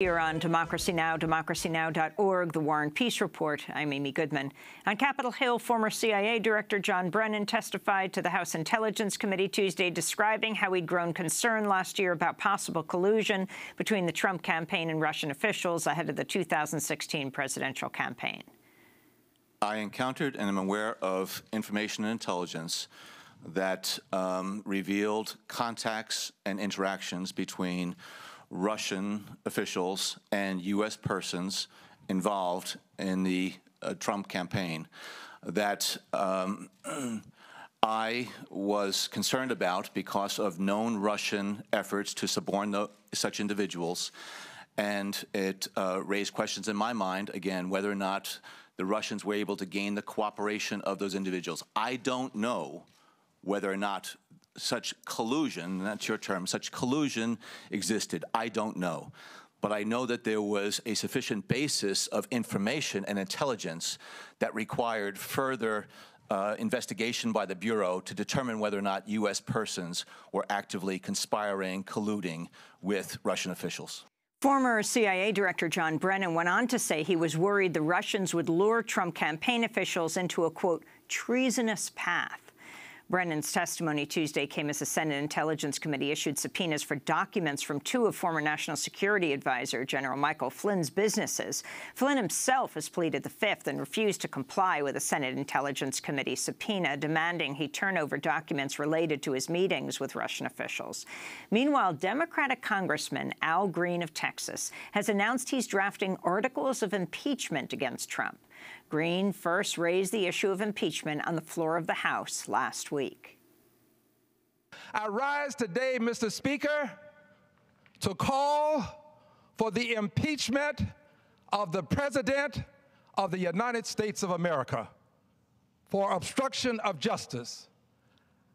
Here on Democracy Now!, democracynow.org, The War and Peace Report. I'm Amy Goodman. On Capitol Hill, former CIA Director John Brennan testified to the House Intelligence Committee Tuesday, describing how he'd grown concern last year about possible collusion between the Trump campaign and Russian officials ahead of the 2016 presidential campaign. I encountered and am aware of information and intelligence that revealed contacts and interactions between Russian officials and U.S. persons involved in the Trump campaign that I was concerned about because of known Russian efforts to suborn such individuals. And it raised questions in my mind, again, whether or not the Russians were able to gain the cooperation of those individuals. I don't know whether or not such collusion, that's your term, such collusion existed. I don't know. But I know that there was a sufficient basis of information and intelligence that required further investigation by the Bureau to determine whether or not U.S. persons were actively conspiring, colluding with Russian officials. Former CIA Director John Brennan went on to say he was worried the Russians would lure Trump campaign officials into a, quote, treasonous path. Brennan's testimony Tuesday came as the Senate Intelligence Committee issued subpoenas for documents from two of former National Security Advisor General Michael Flynn's businesses. Flynn himself has pleaded the Fifth and refused to comply with a Senate Intelligence Committee subpoena, demanding he turn over documents related to his meetings with Russian officials. Meanwhile, Democratic Congressman Al Green of Texas has announced he's drafting articles of impeachment against Trump. Green first raised the issue of impeachment on the floor of the House last week. I rise today, Mr. Speaker, to call for the impeachment of the President of the United States of America for obstruction of justice.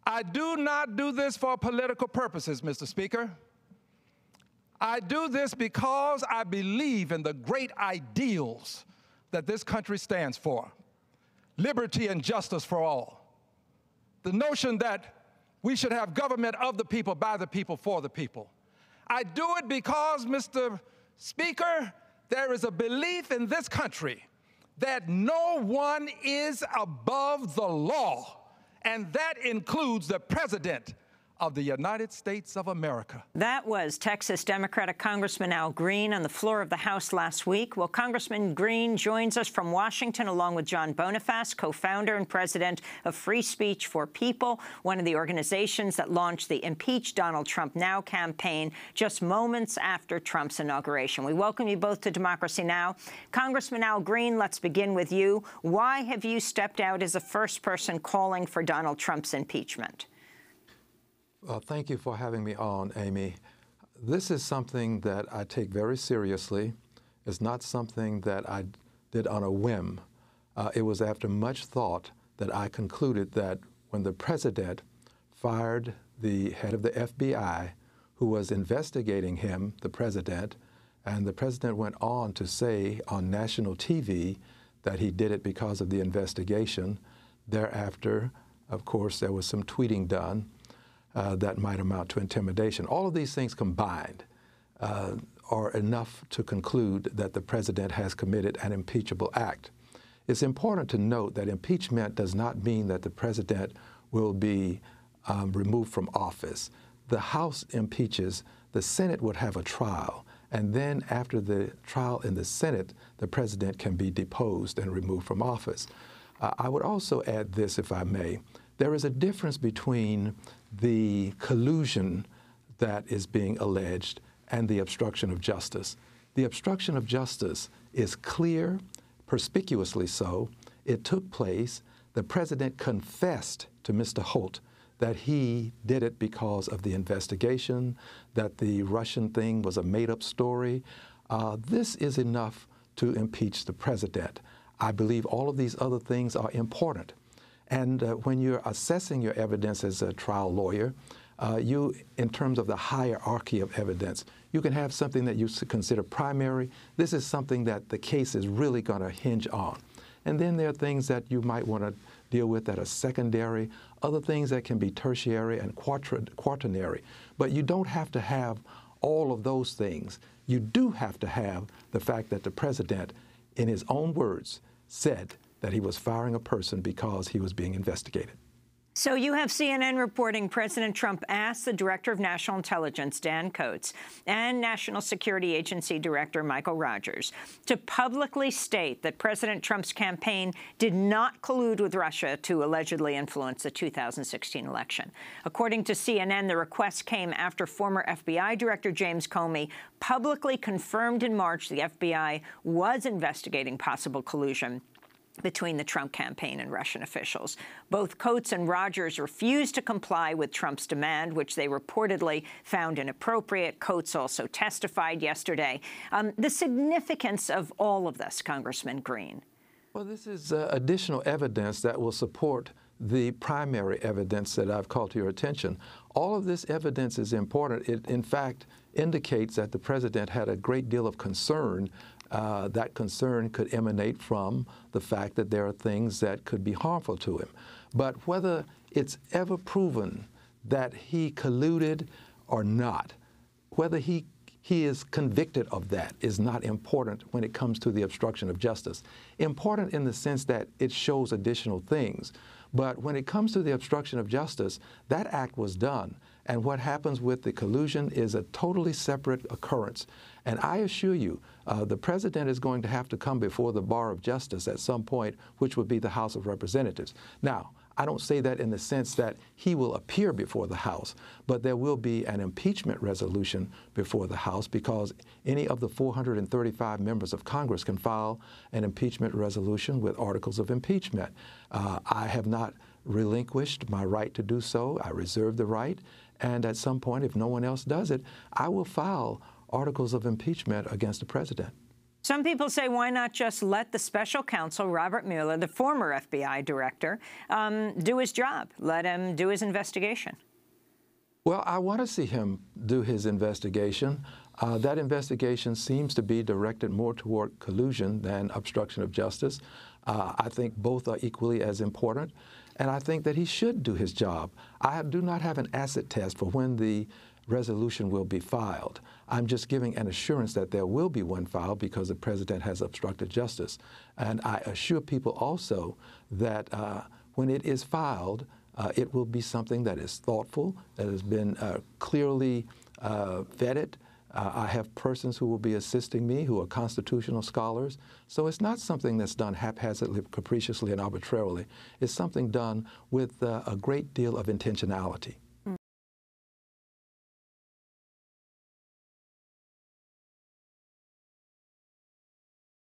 I do not do this for political purposes, Mr. Speaker. I do this because I believe in the great ideals that this country stands for, liberty and justice for all. The notion that we should have government of the people, by the people, for the people. I do it because, Mr. Speaker, there is a belief in this country that no one is above the law, and that includes the President of the United States of America. That was Texas Democratic Congressman Al Green on the floor of the House last week. Well, Congressman Green joins us from Washington, along with John Bonifaz, co-founder and president of Free Speech for People, one of the organizations that launched the Impeach Donald Trump Now campaign just moments after Trump's inauguration. We welcome you both to Democracy Now! Congressman Al Green, let's begin with you. Why have you stepped out as the first person calling for Donald Trump's impeachment? Well, thank you for having me on, Amy. This is something that I take very seriously. It's not something that I did on a whim. It was after much thought that I concluded that when the president fired the head of the FBI, who was investigating him, the president, and the president went on to say on national TV that he did it because of the investigation. Thereafter, of course, there was some tweeting done. That might amount to intimidation. All of these things combined are enough to conclude that the president has committed an impeachable act. It's important to note that impeachment does not mean that the president will be removed from office. The House impeaches, the Senate would have a trial, and then after the trial in the Senate, the president can be deposed and removed from office. I would also add this, if I may. There is a difference between the collusion that is being alleged and the obstruction of justice. The obstruction of justice is clear, perspicuously so. It took place. The president confessed to Mr. Holt that he did it because of the investigation, that the Russian thing was a made-up story. This is enough to impeach the president. I believe all of these other things are important. And when you're assessing your evidence as a trial lawyer, you, in terms of the hierarchy of evidence, you can have something that you consider primary. This is something that the case is really going to hinge on. And then there are things that you might want to deal with that are secondary, other things that can be tertiary and quaternary. But you don't have to have all of those things. you do have to have the fact that the president, in his own words, said that he was firing a person because he was being investigated. So you have CNN reporting President Trump asked the Director of National Intelligence, Dan Coats, and National Security Agency Director Michael Rogers to publicly state that President Trump's campaign did not collude with Russia to allegedly influence the 2016 election. According to CNN, the request came after former FBI Director James Comey publicly confirmed in March the FBI was investigating possible collusion between the Trump campaign and Russian officials. Both Coats and Rogers refused to comply with Trump's demand, which they reportedly found inappropriate. Coats also testified yesterday. The significance of all of this, Congressman Green. Well, this is additional evidence that will support the primary evidence that I've called to your attention. All of this evidence is important. It, in fact, indicates that the president had a great deal of concern. That concern could emanate from the fact that there are things that could be harmful to him. But whether it's ever proven that he colluded or not, whether he is convicted of that is not important when it comes to the obstruction of justice. Important in the sense that it shows additional things. But when it comes to the obstruction of justice, that act was done. And what happens with the collusion is a totally separate occurrence. And I assure you, the president is going to have to come before the bar of justice at some point, which would be the House of Representatives. Now, I don't say that in the sense that he will appear before the House, but there will be an impeachment resolution before the House because any of the 435 members of Congress can file an impeachment resolution with articles of impeachment. I have not relinquished my right to do so. I reserve the right. And at some point, if no one else does it, I will file articles of impeachment against the president. Some people say, why not just let the special counsel, Robert Mueller, the former FBI director, do his job? Let him do his investigation. Well, I want to see him do his investigation. That investigation seems to be directed more toward collusion than obstruction of justice. I think both are equally as important. And I think that he should do his job. I do not have an acid test for when the resolution will be filed. I'm just giving an assurance that there will be one filed because the president has obstructed justice. And I assure people also that when it is filed, it will be something that is thoughtful, that has been clearly vetted. I have persons who will be assisting me who are constitutional scholars. So it's not something that's done haphazardly, capriciously, and arbitrarily. It's something done with a great deal of intentionality.